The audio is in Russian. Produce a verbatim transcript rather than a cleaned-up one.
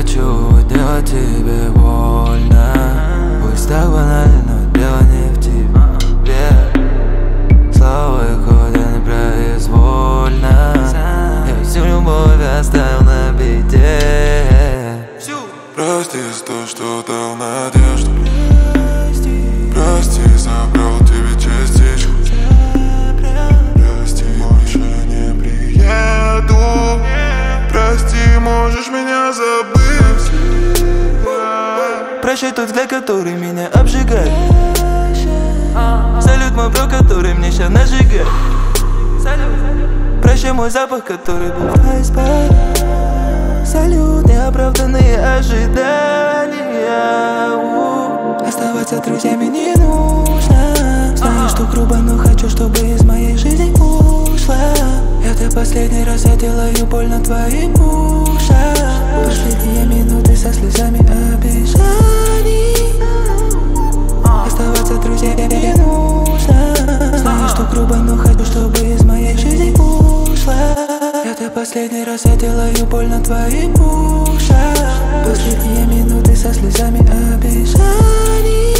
хочу делать тебе больно. Пусть так банально, но дело не в тебе. Слова и хода непроизвольно. Я всю любовь оставил на беде. Прости за то, что дал надежду. Прости, забрал тебе частичку. Прости, больше не приеду. Прости, можешь меня забыть. Прощай тот взгляд, который меня обжигает. Салют мой бро, который мне сейчас нажигает. Прощай мой запах, который был в айспад. Салют, неоправданные ожидания. Оставаться друзьями не нужно. Знаю, что грубо, но хочу, чтобы из моей жизни ушла. Это последний раз я делаю больно твоим ушам. Последние минуты со слезами обижаний. Оставаться друзьями не нужно. Знаю, что грубо, но хочу, чтобы из моей жизни ушла. Это последний раз я делаю больно твоим ушам. Последние минуты со слезами обижаний.